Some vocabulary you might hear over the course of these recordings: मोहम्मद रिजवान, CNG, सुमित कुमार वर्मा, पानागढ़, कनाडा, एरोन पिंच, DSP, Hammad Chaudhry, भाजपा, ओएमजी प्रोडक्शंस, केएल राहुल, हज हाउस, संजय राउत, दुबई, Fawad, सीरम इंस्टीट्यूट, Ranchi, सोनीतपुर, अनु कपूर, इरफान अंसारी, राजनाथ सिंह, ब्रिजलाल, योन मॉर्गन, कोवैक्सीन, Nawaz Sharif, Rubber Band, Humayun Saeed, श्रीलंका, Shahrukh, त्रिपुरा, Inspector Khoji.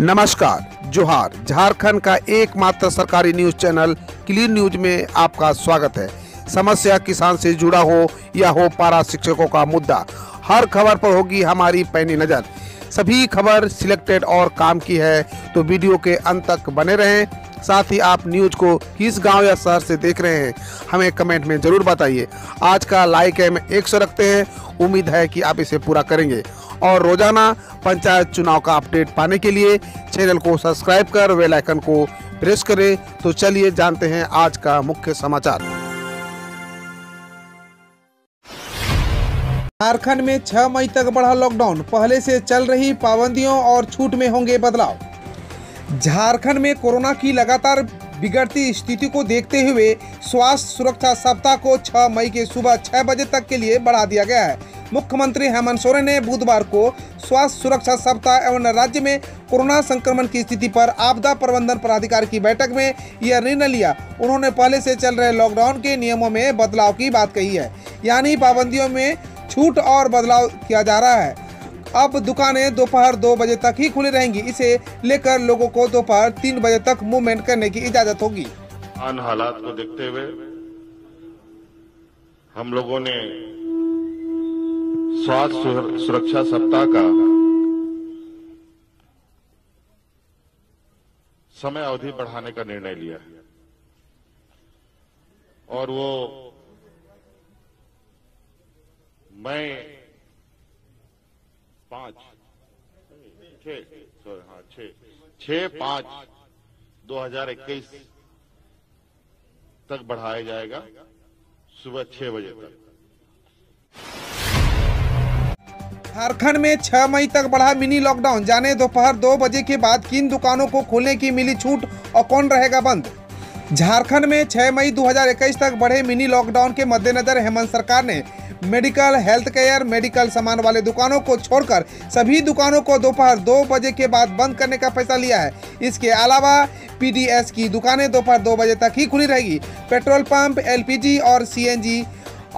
नमस्कार, जोहार। झारखंड का एकमात्र सरकारी न्यूज चैनल क्लीन न्यूज में आपका स्वागत है। समस्या किसान से जुड़ा हो या हो पारा शिक्षकों का मुद्दा, हर खबर पर होगी हमारी पैनी नज़र। सभी खबर सिलेक्टेड और काम की है, तो वीडियो के अंत तक बने रहें। साथ ही आप न्यूज को किस गांव या शहर से देख रहे हैं, हमें कमेंट में ज़रूर बताइए। आज का लाइक है 100 रखते हैं, उम्मीद है कि आप इसे पूरा करेंगे। और रोजाना पंचायत चुनाव का अपडेट पाने के लिए चैनल को सब्सक्राइब कर बेल आइकन को प्रेस करें। तो चलिए जानते हैं आज का मुख्य समाचार। झारखंड में 6 मई तक बढ़ा लॉकडाउन, पहले से चल रही पाबंदियों और छूट में होंगे बदलाव। झारखंड में कोरोना की लगातार बिगड़ती स्थिति को देखते हुए स्वास्थ्य सुरक्षा सप्ताह को 6 मई के सुबह 6 बजे तक के लिए बढ़ा दिया गया है। मुख्यमंत्री हेमंत सोरेन ने बुधवार को स्वास्थ्य सुरक्षा सप्ताह एवं राज्य में कोरोना संक्रमण की स्थिति पर आपदा प्रबंधन प्राधिकार की बैठक में यह निर्णय लिया। उन्होंने पहले से चल रहे लॉकडाउन के नियमों में बदलाव की बात कही है, यानी पाबंदियों में छूट और बदलाव किया जा रहा है। अब दुकानें दोपहर 2 बजे तक ही खुली रहेंगी। इसे लेकर लोगों को दोपहर 3 बजे तक मूवमेंट करने की इजाजत होगी। आन हालात को देखते हुए हम लोगों ने स्वास्थ्य सुरक्षा सप्ताह का समय अवधि बढ़ाने का निर्णय लिया है, और वो मई 5/2021 तक बढ़ाया जाएगा, सुबह 6 बजे तक। झारखंड में 6 मई तक बढ़ा मिनी लॉकडाउन, जाने दोपहर 2 बजे के बाद किन दुकानों को खोलने की मिली छूट और कौन रहेगा बंद। झारखंड में 6 मई 2021 तक बढ़े मिनी लॉकडाउन के मद्देनजर हेमंत सरकार ने मेडिकल, हेल्थ केयर, मेडिकल सामान वाले दुकानों को छोड़कर सभी दुकानों को दोपहर 2 बजे के बाद बंद करने का फैसला लिया है। इसके अलावा पीडीएस की दुकानें दोपहर 2 बजे तक ही खुली रहेगी। पेट्रोल पंप, LPG और CNG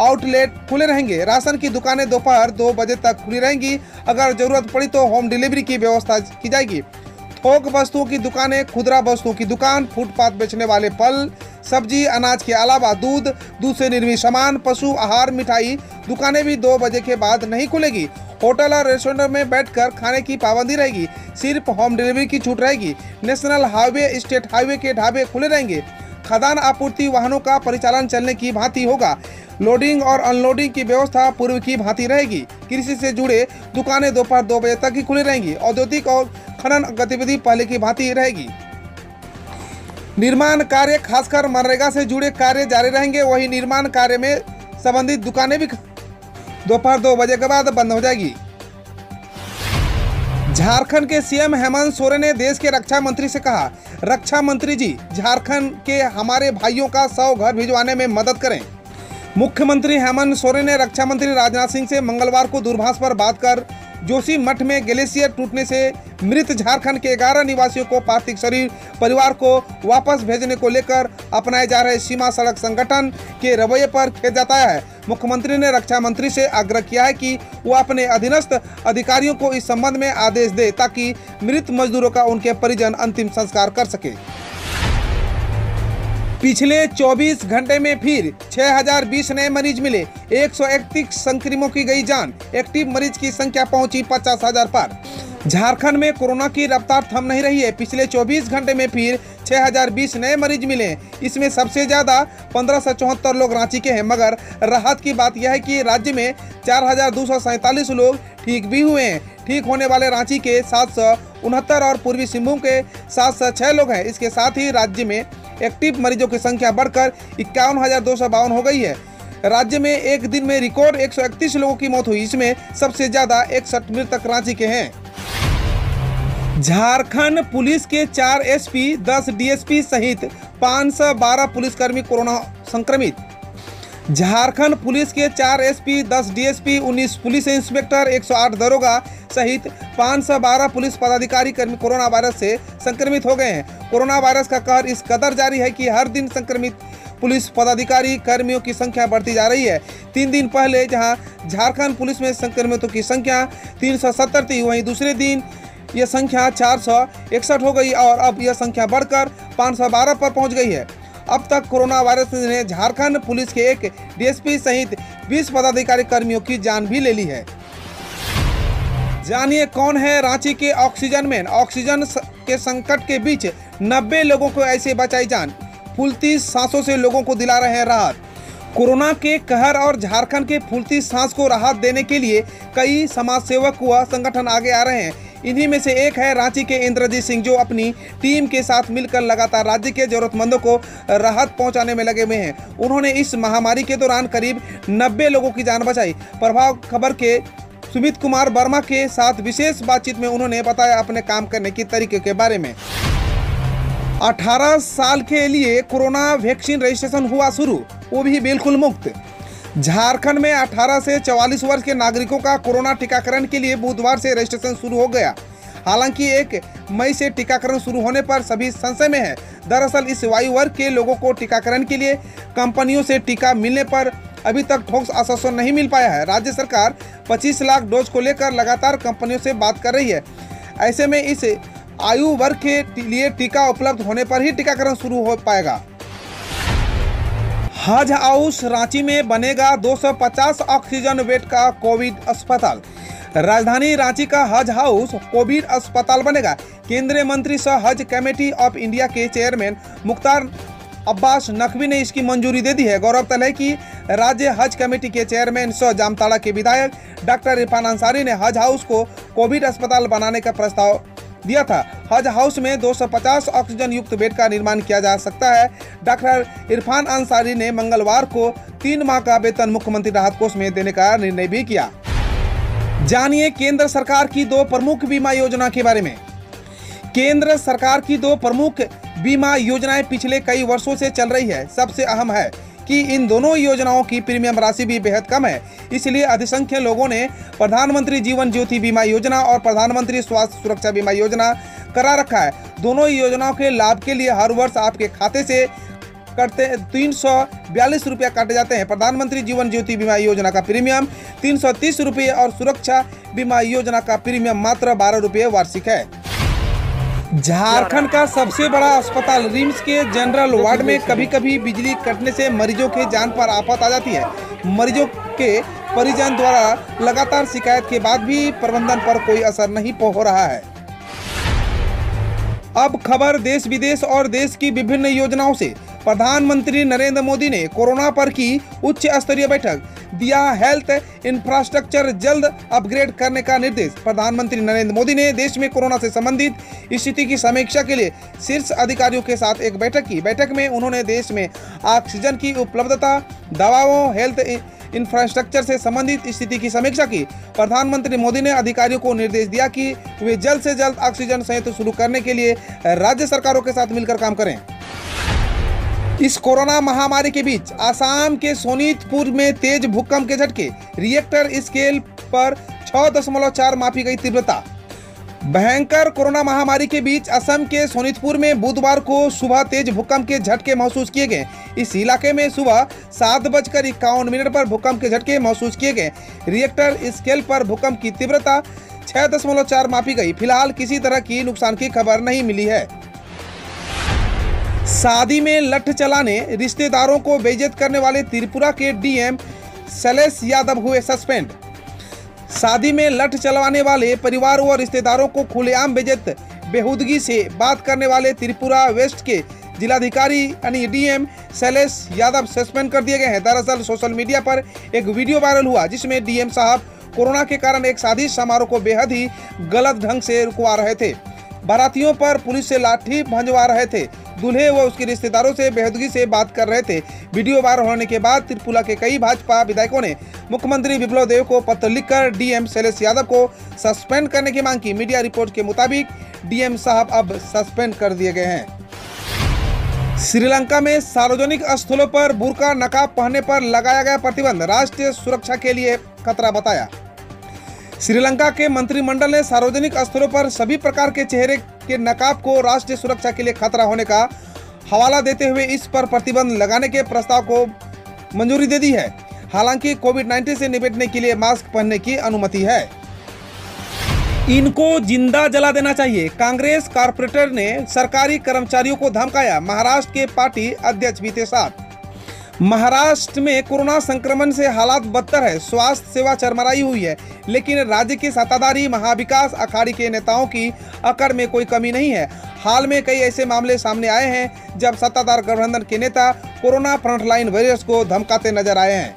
आउटलेट खुले रहेंगे। राशन की दुकानें दोपहर 2 बजे तक खुली रहेंगी। अगर जरूरत पड़ी तो होम डिलीवरी की व्यवस्था की जाएगी। थोक वस्तुओं की दुकानें, खुदरा वस्तुओं की दुकान, फुटपाथ बेचने वाले फल, सब्जी, अनाज के अलावा दूध, दूध से निर्मित सामान, पशु आहार, मिठाई दुकानें भी 2 बजे के बाद नहीं खुलेगी। होटल और रेस्टोरेंट में बैठकर खाने की पाबंदी रहेगी, सिर्फ होम डिलीवरी की छूट रहेगी। नेशनल हाईवे, स्टेट हाईवे के ढाबे खुले रहेंगे। खदान आपूर्ति वाहनों का परिचालन चलने की भांति होगा। लोडिंग और अनलोडिंग की व्यवस्था पूर्व की भांति रहेगी। कृषि से जुड़े दुकानें दोपहर 2 बजे तक ही खुली रहेंगी। औद्योगिक और खनन गतिविधि पहले की भांति रहेगी। निर्माण कार्य, खासकर मनरेगा से जुड़े कार्य जारी रहेंगे। वहीं निर्माण कार्य में संबंधित दुकानें भी दोपहर 2 बजे के बाद बंद हो जाएगी। झारखंड के CM हेमंत सोरेन ने देश के रक्षा मंत्री से कहा, रक्षा मंत्री जी, झारखंड के हमारे भाइयों का 100 घर भिजवाने में मदद करें। मुख्यमंत्री हेमंत सोरेन ने रक्षा मंत्री राजनाथ सिंह से मंगलवार को दूरभाष पर बात कर जोशी मठ में ग्लेशियर टूटने से मृत झारखंड के 11 निवासियों को पार्थिव शरीर परिवार को वापस भेजने को लेकर अपनाए जा रहे सीमा सड़क संगठन के रवैये पर खेद जताया है। मुख्यमंत्री ने रक्षा मंत्री से आग्रह किया है कि वह अपने अधीनस्थ अधिकारियों को इस संबंध में आदेश दे, ताकि मृत मजदूरों का उनके परिजन अंतिम संस्कार कर सके। पिछले 24 घंटे में फिर 6020 नए मरीज मिले, 131 संक्रमितों की गई जान, एक्टिव मरीज की संख्या पहुंची 50,000 पर। झारखंड में कोरोना की रफ्तार थम नहीं रही है। पिछले 24 घंटे में फिर 6020 नए मरीज मिले, इसमें सबसे ज्यादा 1574 लोग रांची के हैं। मगर राहत की बात यह है कि राज्य में 4247 लोग ठीक भी हुए हैं। ठीक होने वाले रांची के 769 और पूर्वी सिंहभूम के 706 लोग हैं। इसके साथ ही राज्य में एक्टिव मरीजों की संख्या बढ़कर 51,252 हो गई है। राज्य में एक दिन में रिकॉर्ड 131 लोगों की मौत हुई, इसमें सबसे ज्यादा 61 मृतक रांची के हैं। झारखंड पुलिस के 4 SP, 10 DSP सहित 512 पुलिसकर्मी कोरोना संक्रमित। झारखंड पुलिस के 4 SP, 10 DSP, 19 पुलिस इंस्पेक्टर, 108 दरोगा सहित 512 पुलिस पदाधिकारी कर्मी कोरोना वायरस से संक्रमित हो गए हैं। कोरोना वायरस का कहर इस कदर जारी है कि हर दिन संक्रमित पुलिस पदाधिकारी कर्मियों की संख्या बढ़ती जा रही है। 3 दिन पहले जहां झारखंड पुलिस में संक्रमितों की संख्या 370 थी, वहीं दूसरे दिन ये संख्या 461 हो गई और अब यह संख्या बढ़कर 512 पर पहुंच गई है। अब तक कोरोना वायरस ने झारखंड पुलिस के एक डीएसपी सहित 20 पदाधिकारी कर्मियों की जान भी ले ली है। जानिए कौन है रांची के ऑक्सीजन मैन। ऑक्सीजन के संकट के बीच 90 लोगों को ऐसे बचाई जान। फूलती सांसों से लोगों को दिला रहे हैं राहत। कोरोना के कहर और झारखंड के फूलती सांस को राहत देने के लिए कई समाज सेवक व संगठन आगे आ रहे हैं। इन्हीं में से एक है रांची के इंद्रजीत सिंह, जो अपनी टीम के साथ मिलकर लगातार राज्य के जरूरतमंदों को राहत पहुंचाने में लगे हुए हैं। उन्होंने इस महामारी के दौरान करीब 90 लोगों की जान बचाई। प्रभाव खबर के सुमित कुमार वर्मा के साथ विशेष बातचीत में उन्होंने बताया अपने काम करने के तरीके के बारे में। 18 साल के लिए कोरोना वैक्सीन रजिस्ट्रेशन हुआ शुरू, वो भी बिल्कुल मुफ्त। झारखंड में 18 से 44 वर्ष के नागरिकों का कोरोना टीकाकरण के लिए बुधवार से रजिस्ट्रेशन शुरू हो गया। हालांकि 1 मई से टीकाकरण शुरू होने पर सभी संशय में है। दरअसल इस वायु वर्ग के लोगों को टीकाकरण के लिए कंपनियों से टीका मिलने पर अभी तक ठोस आश्वासन नहीं मिल पाया है। राज्य सरकार 25 लाख डोज को लेकर लगातार कंपनियों से बात कर रही है। ऐसे में इस आयु वर्ग के लिए टीका उपलब्ध होने पर ही टीकाकरण शुरू हो पाएगा। हज हाउस रांची में बनेगा 250 ऑक्सीजन बेड का कोविड अस्पताल। राजधानी रांची का हज हाउस कोविड अस्पताल बनेगा। केंद्रीय मंत्री सह हज कमेटी ऑफ इंडिया के चेयरमैन मुख्तार अब्बास नकवी ने इसकी मंजूरी दे दी है। गौरतलब है कि राज्य हज कमेटी के चेयरमैन सह जामताड़ा के विधायक डॉक्टर इरफान अंसारी ने हज हाउस को कोविड अस्पताल बनाने का प्रस्ताव दिया था। हज हाउस में 250 ऑक्सीजन युक्त बेड का निर्माण किया जा सकता है। डॉक्टर इरफान अंसारी ने मंगलवार को 3 माह का वेतन मुख्यमंत्री राहत कोष में देने का निर्णय भी किया। जानिए केंद्र सरकार की 2 प्रमुख बीमा योजना के बारे में। केंद्र सरकार की 2 प्रमुख बीमा योजनाएं पिछले कई वर्षों से चल रही है। सबसे अहम है कि इन दोनों योजनाओं की प्रीमियम राशि भी बेहद कम है, इसलिए अधिसंख्य लोगों ने प्रधानमंत्री जीवन ज्योति बीमा योजना और प्रधानमंत्री स्वास्थ्य सुरक्षा बीमा योजना करा रखा है। दोनों योजनाओं के लाभ के लिए हर वर्ष आपके खाते से करते 342 रुपया काटे जाते हैं। प्रधानमंत्री जीवन ज्योति बीमा योजना का प्रीमियम 330 रुपये और सुरक्षा बीमा योजना का प्रीमियम मात्र 12 रुपये वार्षिक है। झारखंड का सबसे बड़ा अस्पताल रिम्स के जनरल वार्ड में कभी कभी बिजली कटने से मरीजों के जान पर आफत आ जाती है। मरीजों के परिजन द्वारा लगातार शिकायत के बाद भी प्रबंधन पर कोई असर नहीं हो रहा है। अब खबर देश विदेश और देश की विभिन्न योजनाओं से। प्रधानमंत्री नरेंद्र मोदी ने कोरोना पर की उच्च स्तरीय बैठक, दिया हेल्थ इंफ्रास्ट्रक्चर जल्द अपग्रेड करने का निर्देश। प्रधानमंत्री नरेंद्र मोदी ने देश में कोरोना से संबंधित स्थिति की समीक्षा के लिए शीर्ष अधिकारियों के साथ एक बैठक की। बैठक में उन्होंने देश में ऑक्सीजन की उपलब्धता, दवाओं, हेल्थ इंफ्रास्ट्रक्चर से संबंधित स्थिति की समीक्षा की। प्रधानमंत्री मोदी ने अधिकारियों को निर्देश दिया कि वे जल्द से जल्द ऑक्सीजन संयंत्र शुरू करने के लिए राज्य सरकारों के साथ मिलकर काम करें। इस कोरोना महामारी के बीच आसाम के सोनीतपुर में तेज भूकंप के झटके, रिएक्टर स्केल पर 6.4 मापी गई तीव्रता। भयंकर कोरोना महामारी के बीच असम के सोनीतपुर में बुधवार को सुबह तेज भूकंप के झटके महसूस किए गए। इस इलाके में सुबह 7:51 पर भूकंप के झटके महसूस किए गए। रिएक्टर स्केल पर भूकंप की तीव्रता 6.4 मापी गई। फिलहाल किसी तरह की नुकसान की खबर नहीं मिली है। शादी में लठ चलाने, रिश्तेदारों को बेइज्जत करने वाले त्रिपुरा के डीएम शैलेश यादव हुए सस्पेंड। शादी में लठ चलवाने वाले परिवार व रिश्तेदारों को खुलेआम बेइज्जत बेहूदगी से बात करने वाले त्रिपुरा वेस्ट के जिलाधिकारी यानी डीएम शैलेश यादव सस्पेंड कर दिए गए हैं। दरअसल सोशल मीडिया पर एक वीडियो वायरल हुआ जिसमें डीएम साहब कोरोना के कारण एक शादी समारोह को बेहद ही गलत ढंग से रुकवा रहे थे। बारातियों पर पुलिस से लाठी भंजवा रहे थे। दूल्हे व उसके रिश्तेदारों से बेहदगी से बात कर रहे थे। वीडियो वायरल होने के बाद त्रिपुरा के कई भाजपा विधायकों ने मुख्यमंत्री बिप्लब देव को पत्र लिखकर डीएम शैलेश यादव को सस्पेंड करने की मांग की। मीडिया रिपोर्ट के मुताबिक डीएम साहब अब सस्पेंड कर दिए गए हैं। श्रीलंका में सार्वजनिक स्थलों पर बुर्का नकाब पहनने पर लगाया गया प्रतिबंध, राष्ट्रीय सुरक्षा के लिए खतरा बताया। श्रीलंका के मंत्रिमंडल ने सार्वजनिक स्थलों पर सभी प्रकार के चेहरे के नकाब को राष्ट्रीय सुरक्षा के लिए खतरा होने का हवाला देते हुए इस पर प्रतिबंध लगाने के प्रस्ताव को मंजूरी दे दी है। हालांकि कोविड-19 से निपटने के लिए मास्क पहनने की अनुमति है। इनको जिंदा जला देना चाहिए। कांग्रेस कारपोरेटर ने सरकारी कर्मचारियों को धमकाया। महाराष्ट्र के पार्टी अध्यक्ष बीते साथ। महाराष्ट्र में कोरोना संक्रमण से हालात बदतर है। स्वास्थ्य सेवा चरमराई हुई है, लेकिन राज्य की सत्ताधारी महाविकास अखाड़ी के नेताओं की अकड़ में कोई कमी नहीं है। हाल में कई ऐसे मामले सामने आए हैं जब सत्ताधार गठबंधन के नेता कोरोना फ्रंटलाइन वॉरियर्स को धमकाते नजर आए हैं।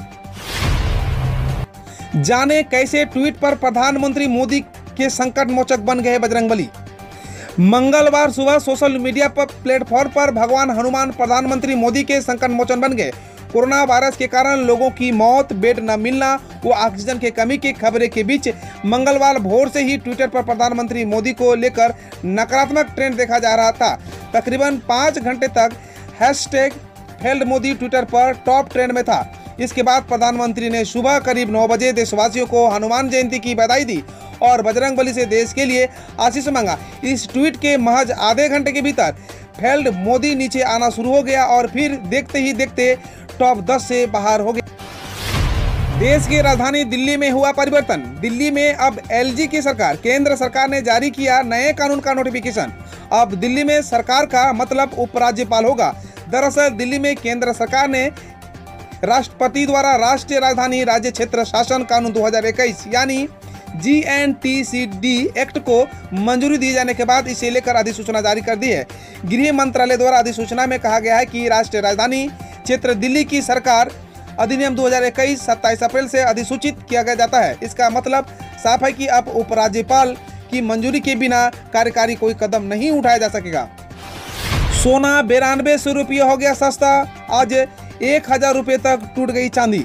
जाने कैसे ट्वीट पर प्रधानमंत्री मोदी के संकट मोचक बन गए बजरंगबली। मंगलवार सुबह सोशल मीडिया पर प्लेटफॉर्म पर भगवान हनुमान प्रधानमंत्री मोदी के संकट मोचन बन गए। कोरोना वायरस के कारण लोगों की मौत, बेड न मिलना व ऑक्सीजन की कमी की खबरें के बीच मंगलवार भोर से ही ट्विटर पर प्रधानमंत्री मोदी को लेकर नकारात्मक ट्रेंड देखा जा रहा था। तकरीबन 5 घंटे तक हैशटैग फेल्ड मोदी ट्विटर पर टॉप ट्रेंड में था। इसके बाद प्रधानमंत्री ने सुबह करीब 9 बजे देशवासियों को हनुमान जयंती की बधाई दी और बजरंगबली से देश के लिए आशीष मांगा। इस ट्वीट के महज आधे घंटे के भीतर फेल्ड मोदी नीचे आना शुरू हो गया और फिर देखते ही देखते टॉप 10 से बाहर हो गए। देश की राजधानी दिल्ली में हुआ परिवर्तन। दिल्ली में अब एलजी की सरकार। केंद्र सरकार ने जारी किया नए कानून का नोटिफिकेशन। अब दिल्ली में सरकार का मतलब उपराज्यपाल होगा। दरअसल दिल्ली में केंद्र सरकार ने राष्ट्रपति द्वारा राष्ट्रीय राजधानी राज्य क्षेत्र शासन कानून 2021 यानी GNTCD एक्ट को मंजूरी दी जाने के बाद इसे लेकर अधिसूचना जारी कर दी है। गृह मंत्रालय द्वारा अधिसूचना में कहा गया है कि राष्ट्रीय राजधानी क्षेत्र दिल्ली की सरकार अधिनियम 2021 27 अप्रैल से अधिसूचित किया गया जाता है। इसका मतलब साफ है कि अब उपराज्यपाल की मंजूरी के बिना कार्यकारी कोई कदम नहीं उठाया जा सकेगा। सोना 92 रुपये हो गया सस्ता। आज 1000 रुपये तक टूट गई चांदी।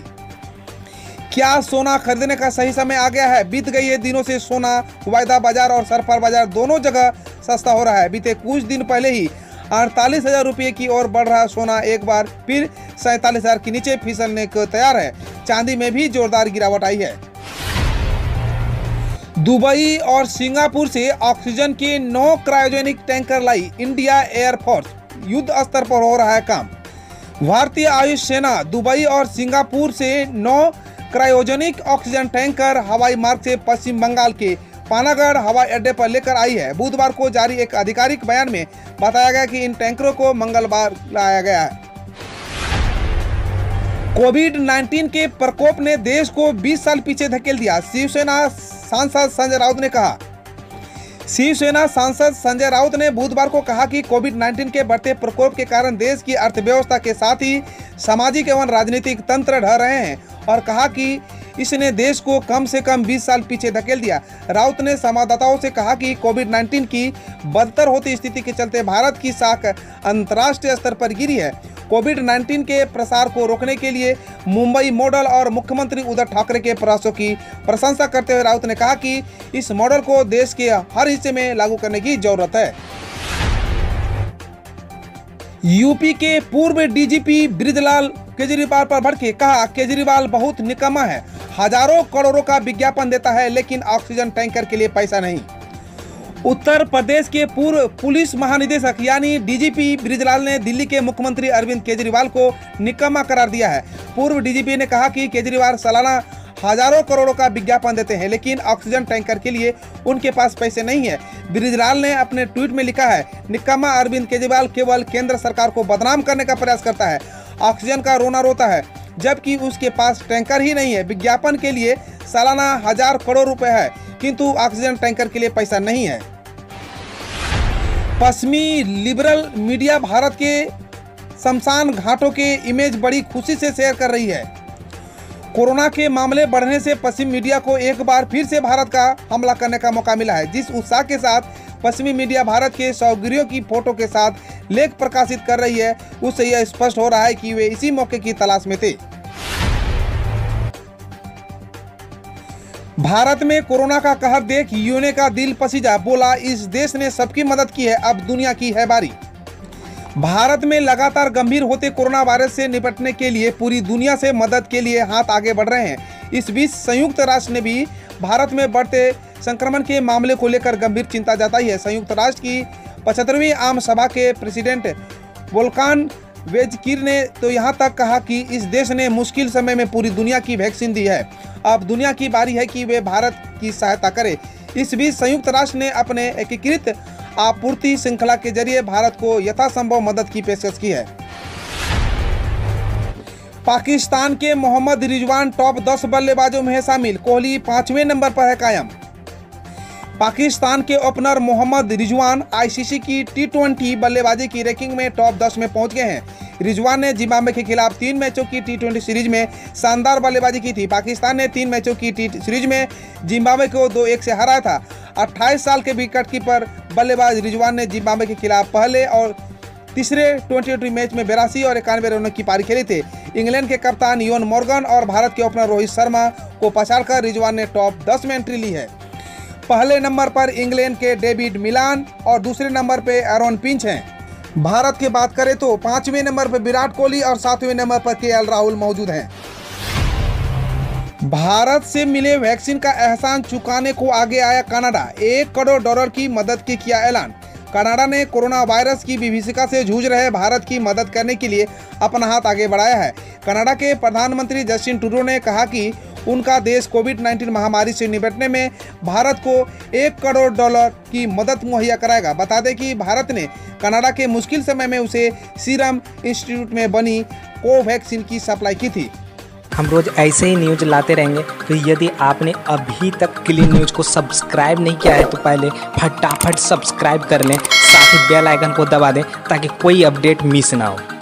क्या सोना खरीदने का सही समय आ गया है? बीत गई है दिनों से सोना वायदा बाजार और सरफर बाजार दोनों जगह सस्ता हो रहा है। बीते कुछ दिन पहले ही 48,000 रुपये की ओर बढ़ रहा सोना एक बार फिर 47,000 के नीचे फिसलने को तैयार है। चांदी में भी जोरदार गिरावट आई है। दुबई और सिंगापुर से ऑक्सीजन के 9 क्रायोजेनिक टैंकर लाई इंडिया एयरफोर्स। युद्ध स्तर पर हो रहा है काम। भारतीय आयुष सेना दुबई और सिंगापुर से 9 क्रायोजेनिक ऑक्सीजन टैंकर हवाई मार्ग से पश्चिम बंगाल के पानागढ़ हवाई अड्डे पर लेकर आई है। बुधवार को जारी एक आधिकारिक बयान में बताया गया कि इन टैंकरों को मंगलवार लाया गया है। कोविड-19 के प्रकोप ने देश को 20 साल पीछे धकेल दिया। शिवसेना सांसद संजय राउत ने बुधवार को कहा कि कोविड-19 के बढ़ते प्रकोप के कारण देश की अर्थव्यवस्था के साथ ही सामाजिक एवं राजनीतिक तंत्र ढह रहे हैं और कहा कि इसने देश को कम से कम 20 साल पीछे धकेल दिया। राउत ने संवाददाताओं से कहा कि कोविड-19 की बदतर होती स्थिति के चलते भारत की साख अंतर्राष्ट्रीय स्तर पर गिरी है। कोविड-19 के प्रसार को रोकने के लिए मुंबई मॉडल और मुख्यमंत्री उद्धव ठाकरे के प्रयासों की प्रशंसा करते हुए राउत ने कहा कि इस मॉडल को देश के हर हिस्से में लागू करने की जरूरत है। यूपी के पूर्व डीजीपी ब्रिजलाल केजरीवाल पर भड़के। कहा केजरीवाल बहुत निकम्मा है, हजारों करोड़ों का विज्ञापन देता है लेकिन ऑक्सीजन टैंकर के लिए पैसा नहीं। उत्तर प्रदेश के पूर्व पुलिस महानिदेशक यानी डीजीपी ब्रिजलाल ने दिल्ली के मुख्यमंत्री अरविंद केजरीवाल को निकम्मा करार दिया है। पूर्व डीजीपी ने कहा कि केजरीवाल सालाना हजारों करोड़ों का विज्ञापन देते हैं लेकिन ऑक्सीजन टैंकर के लिए उनके पास पैसे नहीं है। ब्रिजलाल ने अपने ट्वीट में लिखा है, निकम्मा अरविंद केजरीवाल केवल केंद्र सरकार को बदनाम करने का प्रयास करता है। ऑक्सीजन का रोना रोता है जबकि उसके पास टैंकर ही नहीं है। विज्ञापन के लिए सालाना 1000 करोड़ रुपए है किंतु ऑक्सीजन टैंकर के लिए पैसा नहीं है। पश्चिमी लिबरल मीडिया भारत के शमशान घाटों के इमेज बड़ी खुशी से शेयर कर रही है। कोरोना के मामले बढ़ने से पश्चिमी मीडिया को एक बार फिर से भारत का हमला करने का मौका मिला है। जिस उत्साह के साथ पश्चिमी मीडिया भारत के शवगिरियों की फोटो के साथ लेख प्रकाशित कर रही है, उससे यह स्पष्ट हो रहा है कि वे इसी मौके की तलाश में थे। भारत में कोरोना का कहर देख यूएन का दिल पसीजा। बोला इस देश ने सबकी मदद की है, अब दुनिया की है बारी। भारत में लगातार गंभीर होते कोरोना वायरस से निपटने के लिए पूरी दुनिया से मदद के लिए हाथ आगे बढ़ रहे हैं। इस बीच संयुक्त राष्ट्र ने भी भारत में बढ़ते संक्रमण के मामले को लेकर गंभीर चिंता जताई है। संयुक्त राष्ट्र की 75वीं आम सभा के प्रेसिडेंट वोल्कान वेजकिर ने तो यहां तक कहा कि इस देश ने मुश्किल समय में पूरी दुनिया की वैक्सीन दी है, अब दुनिया की बारी है कि वे भारत की सहायता करे। इस बीच संयुक्त राष्ट्र ने अपने एकीकृत आपूर्ति श्रृंखला के जरिए भारत को यथासंभव मदद की पेशकश की है। पाकिस्तान के मोहम्मद रिजवान टॉप 10 बल्लेबाजों में है शामिल, कोहली 5वें नंबर पर है कायम। पाकिस्तान के ओपनर मोहम्मद रिजवान आईसीसी की टी20 बल्लेबाजी की रैंकिंग में टॉप 10 में पहुंच गए हैं। रिजवान ने जिम्बाब्वे के खिलाफ 3 मैचों की टी20 सीरीज में शानदार बल्लेबाजी की थी। पाकिस्तान ने 3 मैचों की टी सीरीज में जिम्बाब्वे को 2-1 से हराया था। 28 साल के विकेटकीपर बल्लेबाज रिजवान ने जिम्बाब्वे के खिलाफ पहले और तीसरे टी20 मैच में 82 और 91 रनों की पारी खेली थी। इंग्लैंड के कप्तान योन मॉर्गन और भारत के ओपनर रोहित शर्मा को पछाड़कर रिजवान ने टॉप 10 में एंट्री ली है। पहले नंबर पर इंग्लैंड के डेविड मिलान और दूसरे नंबर पर एरोन पिंच हैं। भारत की बात करें तो 5वें नंबर पर विराट कोहली और 7वें नंबर पर केएल राहुल मौजूद हैं। भारत से मिले वैक्सीन का एहसान चुकाने को आगे आया कनाडा, $1 करोड़ की मदद की किया ऐलान। कनाडा ने कोरोना वायरस की विभीषिका से जूझ रहे भारत की मदद करने के लिए अपना हाथ आगे बढ़ाया है। कनाडा के प्रधानमंत्री जस्टिन ट्रूडो ने कहा कि उनका देश कोविड-19 महामारी से निपटने में भारत को $1 करोड़ की मदद मुहैया कराएगा। बता दें कि भारत ने कनाडा के मुश्किल समय में उसे सीरम इंस्टीट्यूट में बनी कोवैक्सीन की सप्लाई की थी। हम रोज ऐसे ही न्यूज लाते रहेंगे, तो यदि आपने अभी तक क्लीन न्यूज को सब्सक्राइब नहीं किया है तो पहले फटाफट सब्सक्राइब कर लें, साथ ही बेल आइकन को दबा दें ताकि कोई अपडेट मिस ना हो।